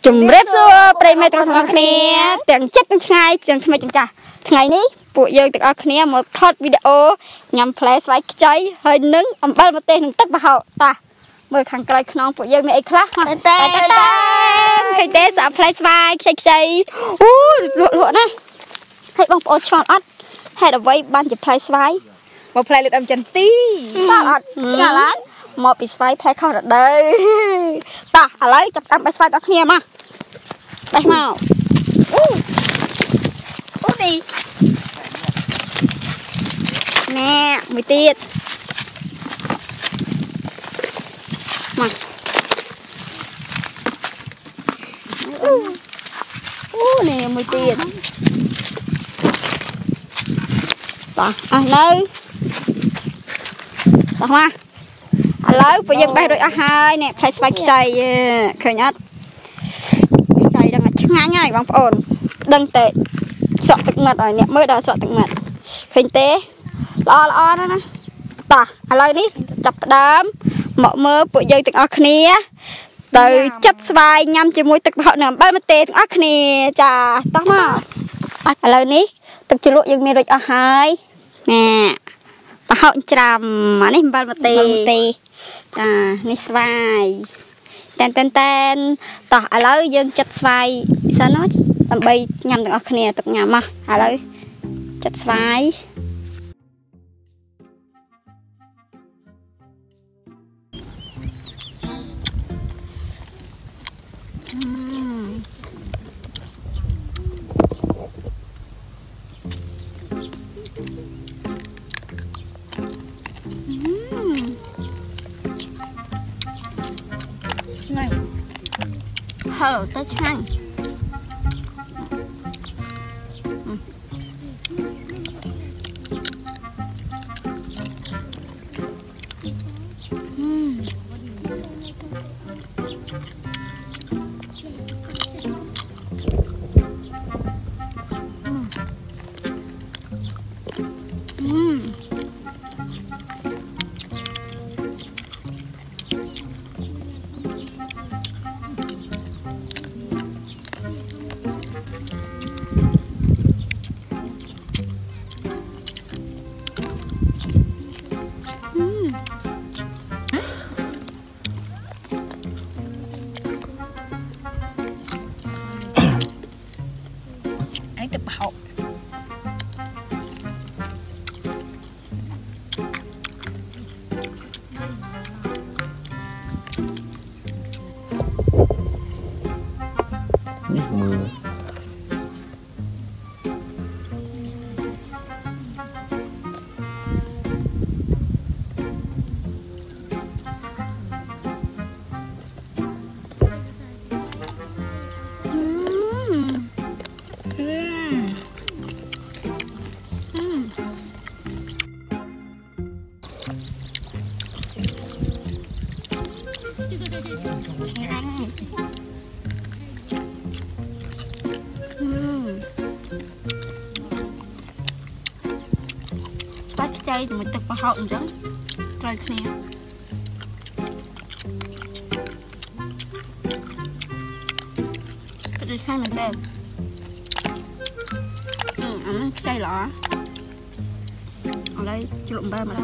Zum Rips so, bei mir dran knäht, dann geht es nicht, dann schmeckt es ja. Knäht nicht, wo ihr dran knäht, mal cut Video, nimm Fleisch weg, Chai, heute nung, bald mit den Tag behau, da. Mal kann gleich knähen, wo ihr mir ein Klapp macht. Hey, das ist ein Fleisch weg, Chai. Ne? Hey, man braucht schon an. Hey, da wollt man die Fleisch weg. Mal Fleisch mit einem Gentee. Schnapp, schnapp. Mal bis zwei Fleisch kauft da. Ta, allein, ich hab bei zwei doch hier mal. Gleich mal. Nee. Nee, mit dir. Mal. Nee, mit dir. Ta, allein. Ta mal. Allein, bei ihr bei euch auch hai, ne, Fleisch zwei Chai, können ja. Chai dann hat ngang ngang, bang ổn. Dann tệ. Sợ tực ngật rồi nè, mới đòi sợ tực ngật. Hình tế, lo lo đó nè. Tỏ, lời đi, chập đám, mọ mơ, bụi dây tực ọc nè. Từ chất xoay nhằm chì mùi tực bọ nè, bớt mất tê tực ọc nè, chà, tóc mà. Lời đi, tực chì lụi dừng mê rồi ọc hai. Nè, bà hậu trầm, mà nè, bớt mất tê. Chà, nè xoay. Tên tên tên, tỏ, lời dừng chất xoay, sao nó chứ? ដើម្បីញ៉ាំទាំងអស់គ្នាទឹកញ៉ាំមកឥឡូវចិត្តស្វាយ ឆ្ងាញ់ ហៅ ទៅ ឆ្ងាញ់ ជាមួយ ទឹក ប្រហុក អញ្ចឹង ត្រូវគ្នា ប្រទេស ហ្នឹង អា ខ្ចី ល្អ ឥឡូវ ជ្រក់ អំបិល ម្ដង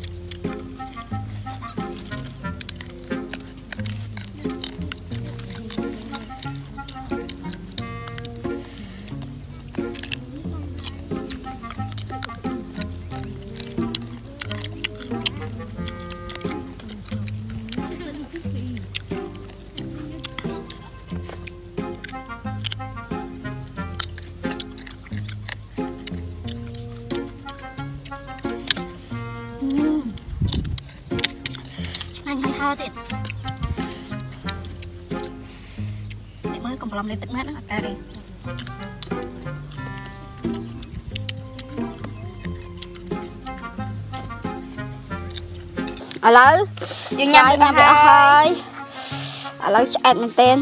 មក ហើយទៀតតែមើលកំប្លុំលេបទឹកណាស់អត់ការទេឥឡូវយើងញ៉ាំញ៉ាំអស់ហើយឥឡូវឆ្អែតមែនទែន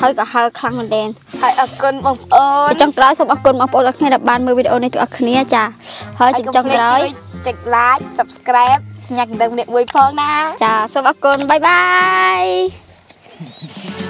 ហើយក៏ហើខ្លាំងមែនទែនហើយអរគុណបងប្អូនចុងក្រោយសូមអរគុណបងប្អូនអរគ្នាដែលបានមើលវីដេអូនេះទាំងអស់គ្នាចាហើយចុងក្រោយចុច Like Subscribe ញ៉ាំដងនេះមួយផងណាចាសូមអរគុណបាយបាយ